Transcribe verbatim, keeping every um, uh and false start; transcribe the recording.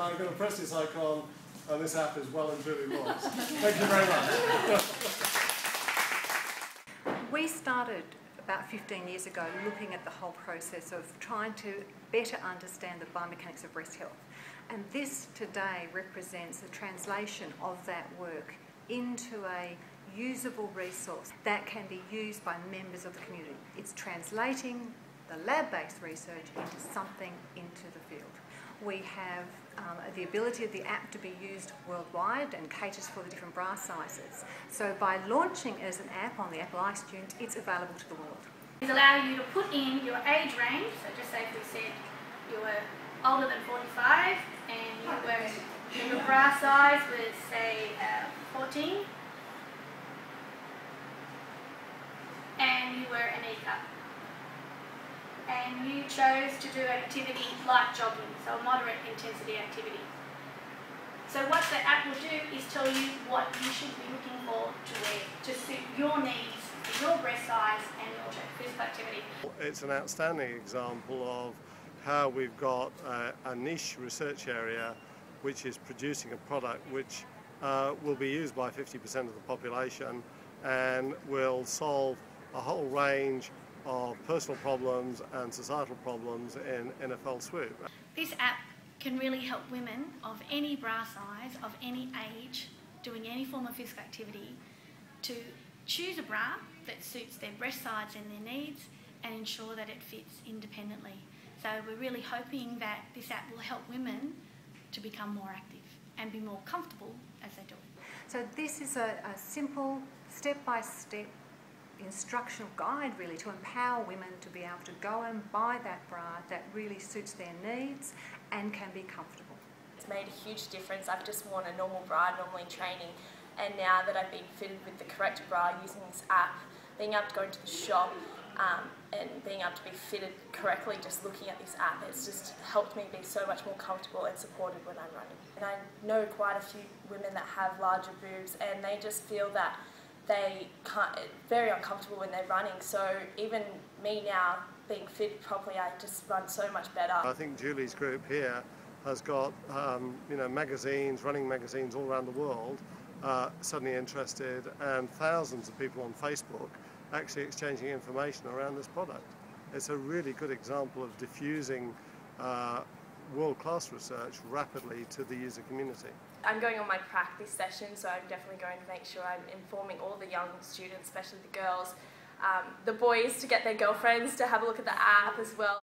I'm going to press this icon, and this app is well and truly launched. Thank you very much. We started about fifteen years ago looking at the whole process of trying to better understand the biomechanics of breast health. And this today represents the translation of that work into a usable resource that can be used by members of the community. It's translating the lab-based research into something into the field. We have um, the ability of the app to be used worldwide and caters for the different bra sizes. So by launching it as an app on the Apple iTunes, it's available to the world. It's allowing you to put in your age range, so just say if we said you were older than forty-five and you were, your bra size was say uh, fourteen, and you were an E-cup. And you chose to do an activity like jogging, so a moderate intensity activity. So what the app will do is tell you what you should be looking for to wear to suit your needs, your breast size and your physical activity. It's an outstanding example of how we've got a, a niche research area which is producing a product which uh, will be used by fifty percent of the population and will solve a whole range of personal problems and societal problems in, in a fell swoop. This app can really help women of any bra size, of any age, doing any form of physical activity, to choose a bra that suits their breast size and their needs and ensure that it fits independently. So we're really hoping that this app will help women to become more active and be more comfortable as they do it. So this is a, a simple step-by-step instructional guide really to empower women to be able to go and buy that bra that really suits their needs and can be comfortable. It's made a huge difference. I've just worn a normal bra normally in training, and now that I've been fitted with the correct bra using this app, being able to go into the shop um, and being able to be fitted correctly just looking at this app, it's just helped me be so much more comfortable and supported when I'm running. And I know quite a few women that have larger boobs and they just feel that they can't, very uncomfortable when they're running, so even me now being fit properly, I just run so much better. I think Julie's group here has got um, you know, magazines, running magazines all around the world uh, suddenly interested, and thousands of people on Facebook actually exchanging information around this product. It's a really good example of diffusing uh, world-class research rapidly to the user community. I'm going on my practice session, so I'm definitely going to make sure I'm informing all the young students, especially the girls, um, the boys to get their girlfriends to have a look at the app as well.